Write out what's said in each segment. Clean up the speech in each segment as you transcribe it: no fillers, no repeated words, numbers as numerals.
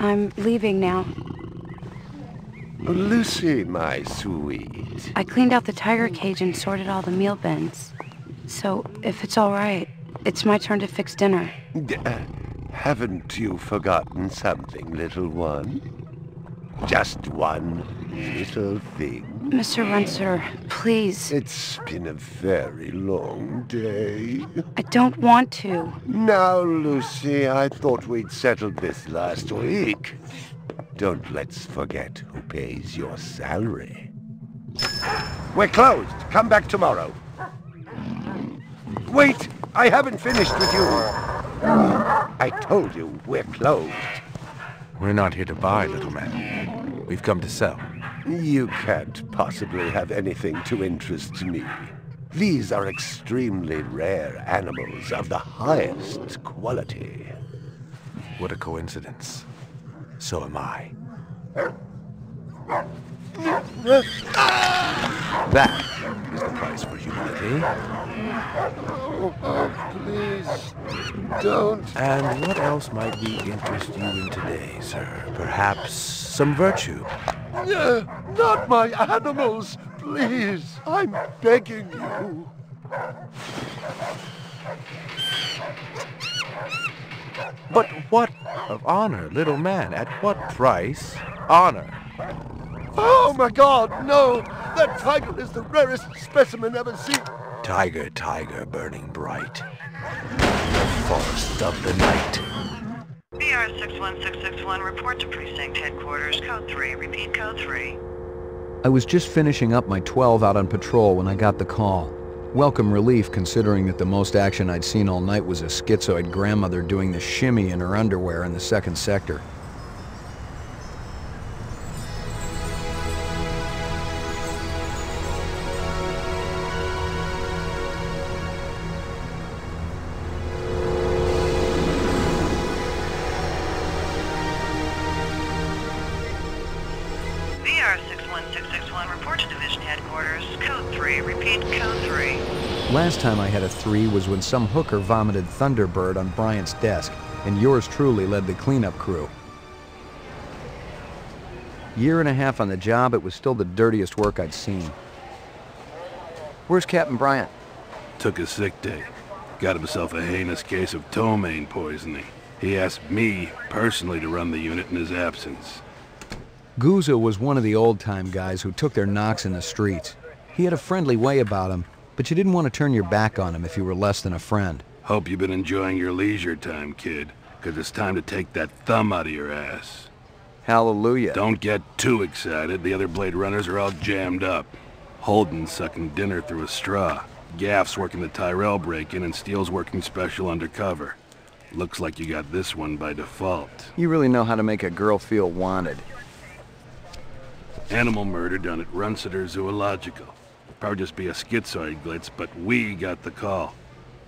I'm leaving now. Lucy, my sweet. I cleaned out the tiger cage and sorted all the meal bins. So, if it's all right, it's my turn to fix dinner. Haven't you forgotten something, little one? Just one little thing. Mr. Runciter, please. It's been a very long day. I don't want to. Now, Lucy, I thought we'd settled this last week. Don't let's forget who pays your salary. We're closed. Come back tomorrow. Wait! I haven't finished with you. I told you, we're closed. We're not here to buy, little man. We've come to sell. You can't possibly have anything to interest me. These are extremely rare animals of the highest quality. What a coincidence. So am I. That is the price for humanity. Oh, please, don't. And what else might we interest you in today, sir? Perhaps some virtue? Not my animals, please. I'm begging you. But what of honor, little man? At what price? Honor. Oh my God, no! That tiger is the rarest specimen ever seen. Tiger, tiger, burning bright. The forest of the night. BR 61661, report to precinct headquarters, code 3, repeat code 3. I was just finishing up my 12 out on patrol when I got the call. Welcome relief, considering that the most action I'd seen all night was a schizoid grandmother doing the shimmy in her underwear in the second sector. Last time I had a 3 was when some hooker vomited Thunderbird on Bryant's desk, and yours truly led the cleanup crew. Year and a half on the job, it was still the dirtiest work I'd seen. Where's Captain Bryant? Took a sick day. Got himself a heinous case of ptomaine poisoning. He asked me personally to run the unit in his absence. Guza was one of the old-time guys who took their knocks in the streets. He had a friendly way about him, but you didn't want to turn your back on him if you were less than a friend. Hope you've been enjoying your leisure time, kid, because it's time to take that thumb out of your ass. Hallelujah. Don't get too excited. The other Blade Runners are all jammed up. Holden's sucking dinner through a straw. Gaff's working the Tyrell break-in and Steele's working Special undercover. Looks like you got this one by default. You really know how to make a girl feel wanted. Animal murder done at Runciter Zoological. Probably just be a schizoid glitz, but we got the call.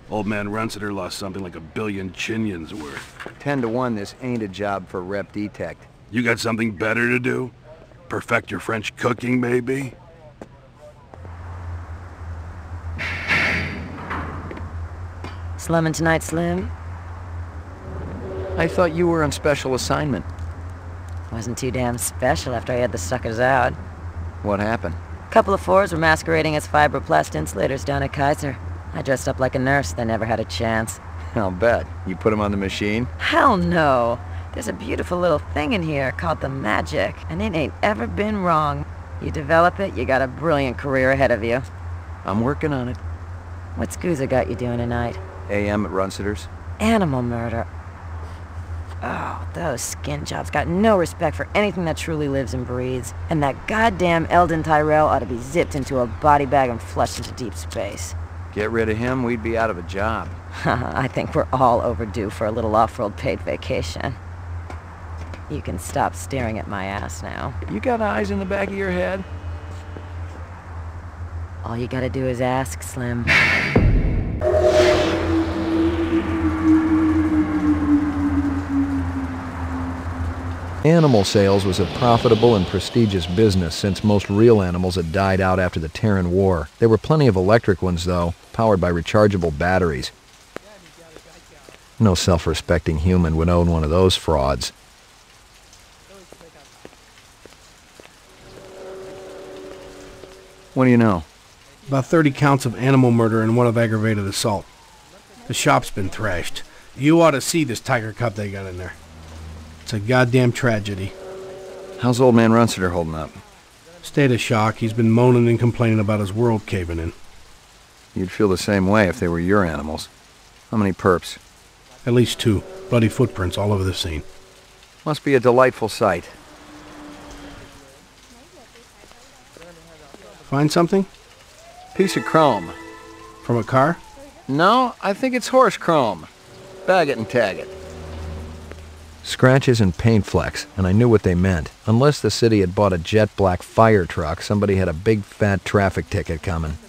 Old man Runciter lost something like $1 billion chinions worth. 10 to 1, this ain't a job for Rep Detect. You got something better to do? Perfect your French cooking, maybe? Slumming tonight, Slim? I thought you were on special assignment. Wasn't too damn special after I had the suckers out. What happened? A couple of fours were masquerading as fibroplast insulators down at Kaiser. I dressed up like a nurse. They never had a chance. I'll bet. You put them on the machine? Hell no. There's a beautiful little thing in here called the magic, and it ain't ever been wrong. You develop it, you got a brilliant career ahead of you. I'm working on it. What's Guza got you doing tonight? AM at Runciter's. Animal murder. Oh, those skin jobs got no respect for anything that truly lives and breathes. And that goddamn Eldon Tyrell ought to be zipped into a body bag and flushed into deep space. Get rid of him, we'd be out of a job. I think we're all overdue for a little off-world paid vacation. You can stop staring at my ass now. You got eyes in the back of your head? All you gotta do is ask, Slim. Animal sales was a profitable and prestigious business since most real animals had died out after the Terran War. There were plenty of electric ones, though, powered by rechargeable batteries. No self-respecting human would own one of those frauds. What do you know? About 30 counts of animal murder and one of aggravated assault. The shop's been thrashed. You ought to see this tiger cub they got in there. It's a goddamn tragedy. How's old man Runciter holding up? State of shock. He's been moaning and complaining about his world caving in. You'd feel the same way if they were your animals. How many perps? At least 2. Bloody footprints all over the scene. Must be a delightful sight. Find something? Piece of chrome. From a car? No, I think it's horse chrome. Bag it and tag it. Scratches and paint flecks, and I knew what they meant. Unless the city had bought a jet black fire truck, somebody had a big fat traffic ticket coming.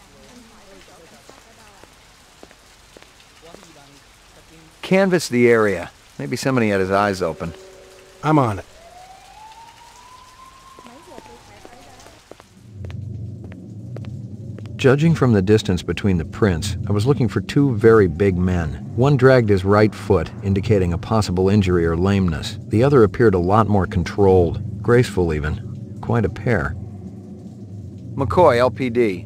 Canvass the area. Maybe somebody had his eyes open. I'm on it. Judging from the distance between the prints, I was looking for 2 very big men. One dragged his right foot, indicating a possible injury or lameness. The other appeared a lot more controlled, graceful even. Quite a pair. McCoy, LPD.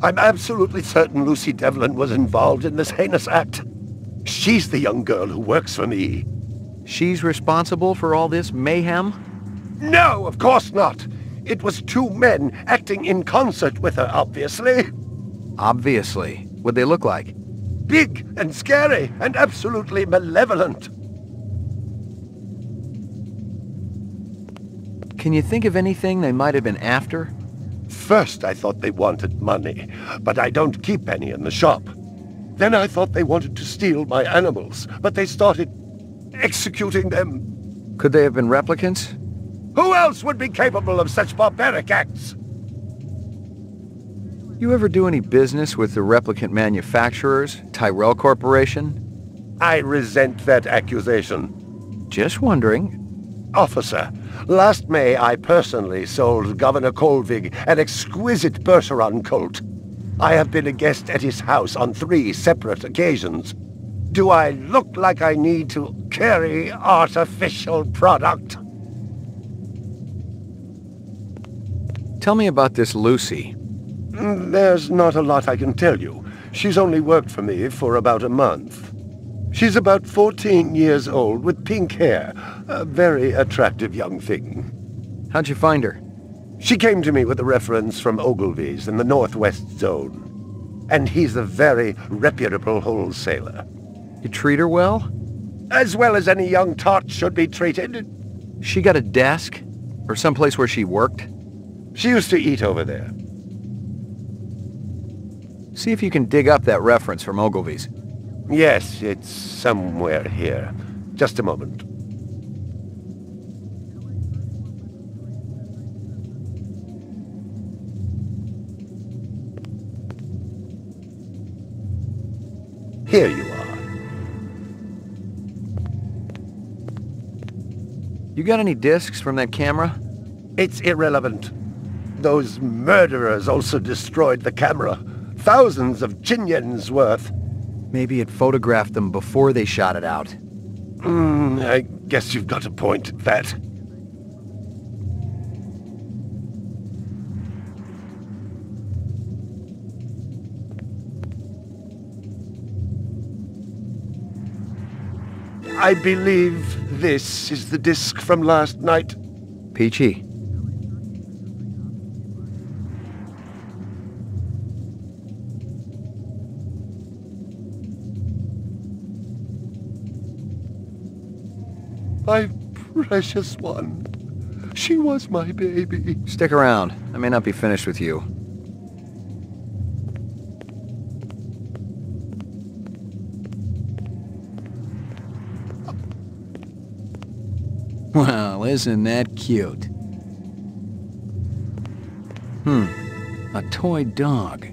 I'm absolutely certain Lucy Devlin was involved in this heinous act. She's the young girl who works for me. She's responsible for all this mayhem? No, of course not. It was 2 men acting in concert with her, obviously. Obviously? What'd they look like? Big and scary and absolutely malevolent. Can you think of anything they might have been after? First, I thought they wanted money, but I don't keep any in the shop. Then I thought they wanted to steal my animals, but they started executing them. Could they have been replicants? Who else would be capable of such barbaric acts? You ever do any business with the replicant manufacturers, Tyrell Corporation? I resent that accusation. Just wondering. Officer, last May I personally sold Governor Kolvig an exquisite Bercheron Colt. I have been a guest at his house on 3 separate occasions. Do I look like I need to carry artificial product? Tell me about this Lucy. There's not a lot I can tell you. She's only worked for me for about a month. She's about 14 years old with pink hair. A very attractive young thing. How'd you find her? She came to me with a reference from Ogilvy's in the Northwest Zone. And he's a very reputable wholesaler. You treat her well as any young tart should be treated. She got a desk? Or someplace where she worked? She used to eat over there. See if you can dig up that reference from Ogilvy's. Yes, it's somewhere here. Just a moment. Here you are. You got any discs from that camera? It's irrelevant. Those murderers also destroyed the camera. Thousands of Jinyen's worth. Maybe it photographed them before they shot it out. I guess you've got a point at that. I believe this is the disc from last night. Peachy. My precious one. She was my baby. Stick around. I may not be finished with you. Well, isn't that cute? A toy dog.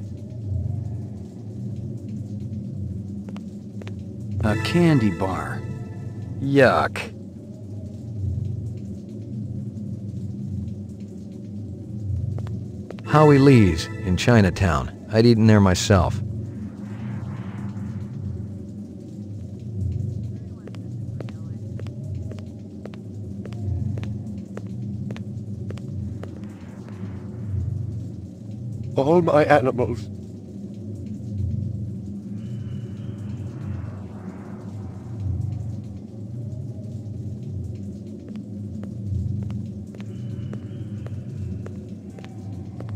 A candy bar. Yuck. Howie Lee's in Chinatown. I'd eaten there myself. All my animals.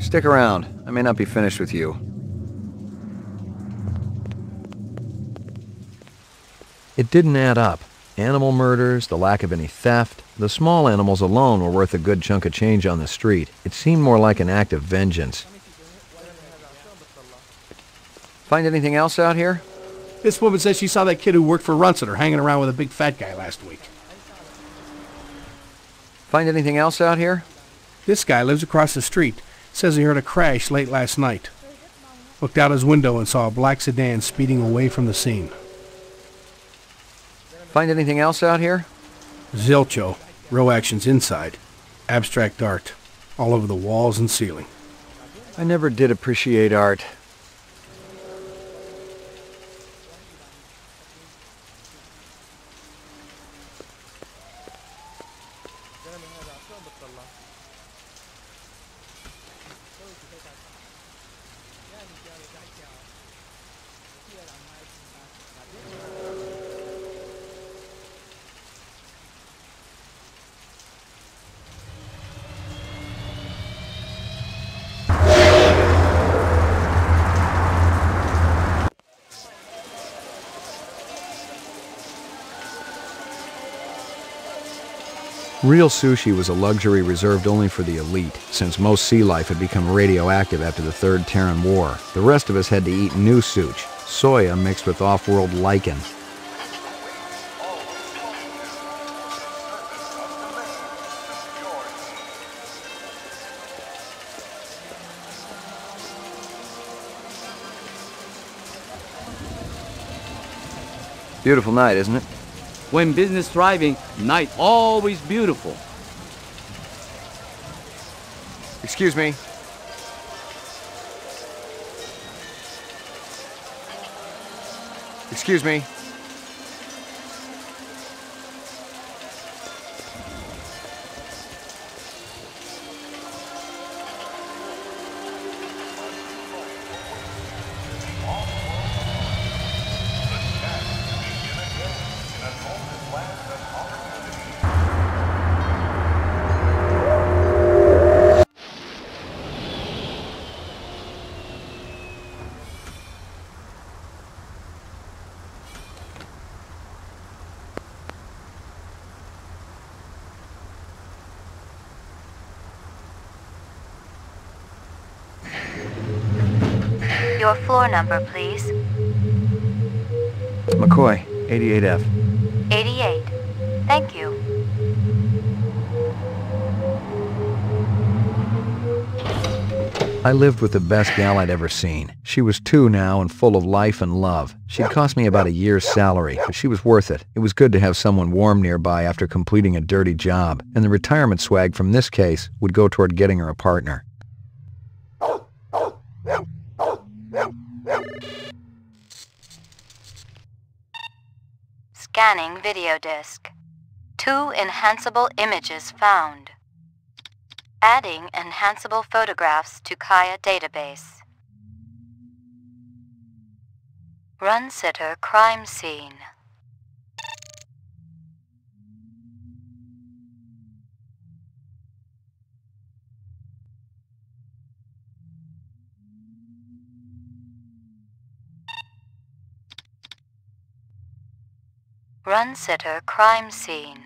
Stick around. I may not be finished with you. It didn't add up. Animal murders, the lack of any theft. The small animals alone were worth a good chunk of change on the street. It seemed more like an act of vengeance. Find anything else out here? This woman says she saw that kid who worked for Runciter hanging around with a big fat guy last week. Find anything else out here? This guy lives across the street. Says he heard a crash late last night. Looked out his window and saw a black sedan speeding away from the scene. Find anything else out here? Zilcho. Row actions inside. Abstract art. All over the walls and ceiling. I never did appreciate art. Real sushi was a luxury reserved only for the elite, since most sea life had become radioactive after the Third Terran War. The rest of us had to eat new sushi, soya mixed with off-world lichen. Beautiful night, isn't it? When business thriving, night always beautiful. Excuse me. Excuse me. your floor number, please? McCoy, 88F. 88. Thank you. I lived with the best gal I'd ever seen. She was 2 now and full of life and love. She'd cost me about a year's salary, but she was worth it. It was good to have someone warm nearby after completing a dirty job, and the retirement swag from this case would go toward getting her a partner. Scanning video disc. 2 enhanceable images found. Adding enhanceable photographs to Kaya database. Runciter crime scene. Runciter crime scene.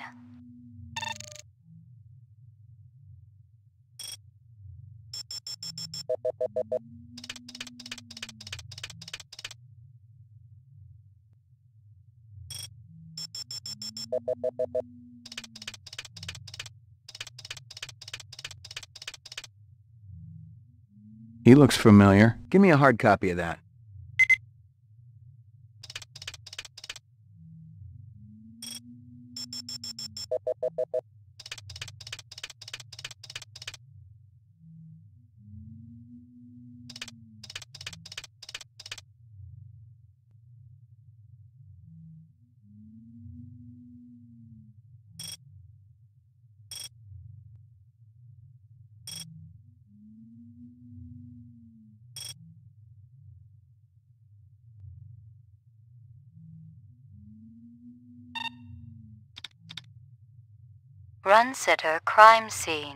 He looks familiar. Give me a hard copy of that. Runciter crime scene.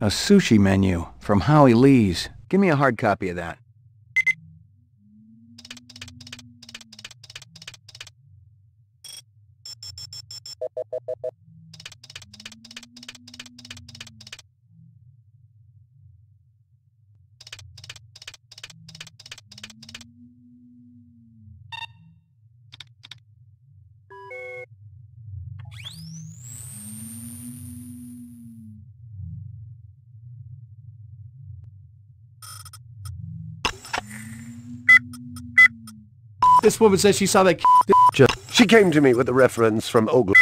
A sushi menu from Howie Lee's. Give me a hard copy of that. This woman says she saw that just. She came to me with a reference from Ogilvy.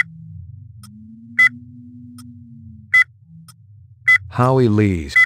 Howie Lee's.